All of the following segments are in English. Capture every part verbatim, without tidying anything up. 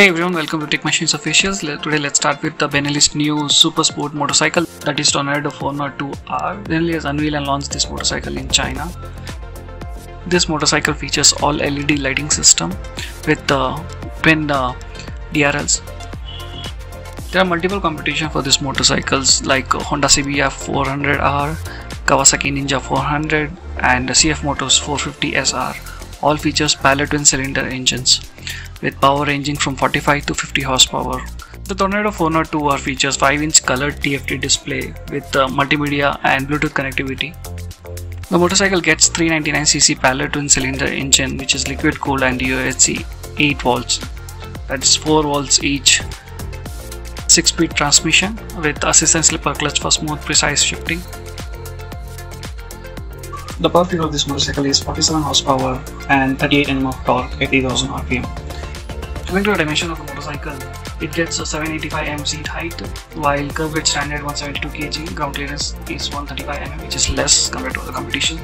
Hey everyone, welcome to Tech Machines Officials. Today let's start with the Benelli's new super sport motorcycle, that is Tornado four oh two R. Benelli has unveiled and launched this motorcycle in China. This motorcycle features all L E D lighting system with uh, twin uh, D R Ls. There are multiple competition for these motorcycles like Honda C B F four hundred R, Kawasaki Ninja four hundred and C F Motors four fifty S R. All features parallel twin cylinder engines with power ranging from forty-five to fifty horsepower. The Tornado four oh two R features five inch colored T F T display with uh, multimedia and Bluetooth connectivity. The motorcycle gets three ninety-nine c c parallel twin cylinder engine which is liquid cooled and D O H C eight volts, that is four volts each, six speed transmission with assist and slipper clutch for smooth precise shifting. The power figure of this motorcycle is forty-seven horsepower and thirty-eight newton meters of torque at three thousand R P M. Coming to the dimension of the motorcycle, it gets a seven eighty-five millimeters seat height, while curb width standard one seventy-two kilograms, ground clearance is one thirty-five millimeters, which is less compared to the competition,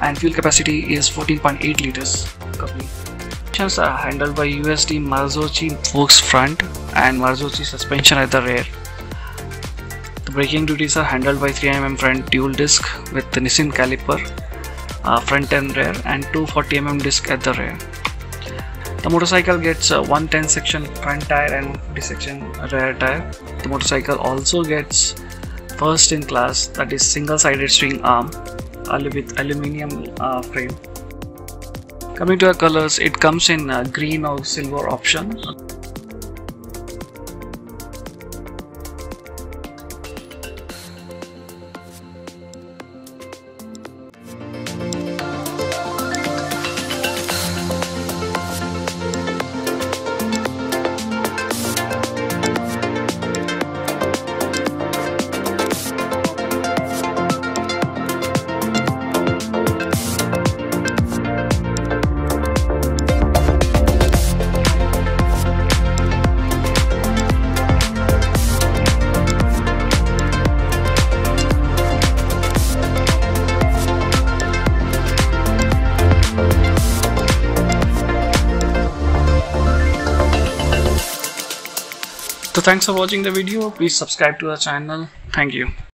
and fuel capacity is fourteen point eight liters. Suspensions are handled by U S D Marzocchi forks front and Marzocchi suspension at the rear. The braking duties are handled by three millimeter front dual disc with the Nissin caliper uh, front and rear and two forty millimeter disc at the rear. The motorcycle gets a one ten section front tire and one fifty section rear tire. The motorcycle also gets first in class, that is single sided string arm with aluminium uh, frame. Coming to our colors, it comes in uh, green or silver option. So thanks for watching the video. Please subscribe to our channel. Thank you.